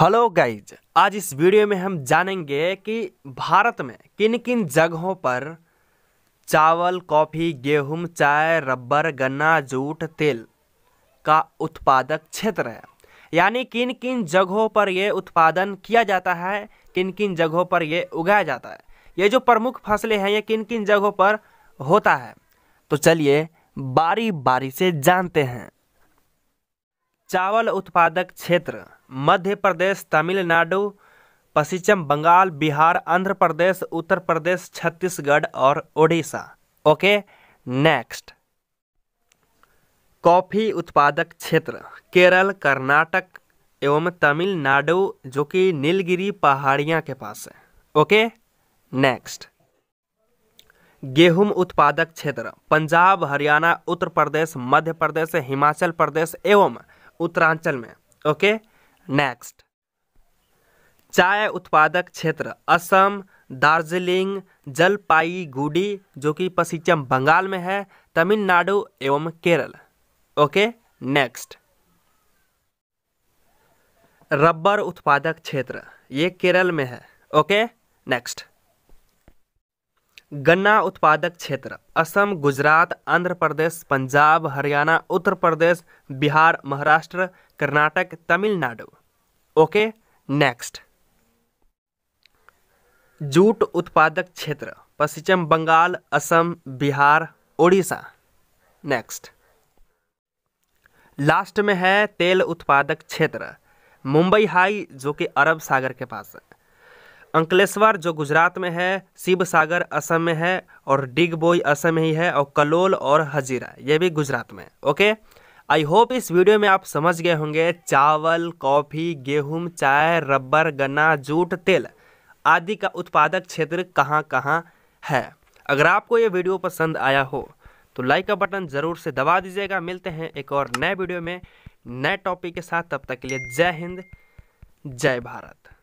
Hello guys, आज इस video में हम जानेंगे कि भारत में किन किन जगहों पर चावल, कॉफ़ी, गेहूं, चाय, रबर, गन्ना, जूट, तेल का उत्पादक क्षेत्र है। यानी किन किन जगहों पर ये उत्पादन किया जाता है, किन किन जगहों पर ये उगाया जाता है, ये जो प्रमुख फसलें हैं ये किन किन जगहों पर होता है। तो चलिए बारी बारी से जानते हैं। चावल उत्पादक क्षेत्र मध्य प्रदेश, तमिलनाडु, पश्चिम बंगाल, बिहार, आंध्र प्रदेश, उत्तर प्रदेश, छत्तीसगढ़ और ओडिशा। Okay, next. कॉफ़ी उत्पादक क्षेत्र केरल, कर्नाटक एवं तमिलनाडु, जो कि नीलगिरी पहाड़ियाँ के पास है। Okay, next. गेहूं उत्पादक क्षेत्र पंजाब, हरियाणा, उत्तर प्रदेश, मध्य प्रदेश, हिमाचल प्रदेश एवं उत्तरांचल में। Okay, next. चाय उत्पादक क्षेत्र असम, दार्जिलिंग, जलपाईगुड़ी, जो कि पश्चिम बंगाल में है, तमिलनाडु एवं केरल। Okay, next. रबर उत्पादक क्षेत्र ये केरल में है। Okay, next. गन्ना उत्पादक क्षेत्र Assam, Gujarat, Andhra Pradesh, Punjab, Haryana, Uttar Pradesh, Bihar, Maharashtra, Karnataka, Tamil Nadu. Okay, next. Jute उत्पादक क्षेत्र पश्चिम बंगाल, असम, बिहार, ओडिशा। नेक्स्ट। लास्ट में है तेल उत्पादक क्षेत्र मुंबई हाई, जो कि अरब सागर के पास है, अंकलेश्वर जो गुजरात में है, शिव सागर असम में है और डिग बोई असम में ही है, और कलोल और हजीरा ये भी गुजरात में। ओके, आई होप इस वीडियो में आप समझ गए होंगे चावल, कॉफ़ी, गेहूं, चाय, रबर, गन्ना, जूट, तेल आदि का उत्पादक क्षेत्र कहां कहां है। अगर आपको ये वीडियो पसंद आया हो तो लाइक का बटन ज़रूर से दबा दीजिएगा। मिलते हैं एक और नए वीडियो में नए टॉपिक के साथ, तब तक के लिए जय हिंद, जय भारत।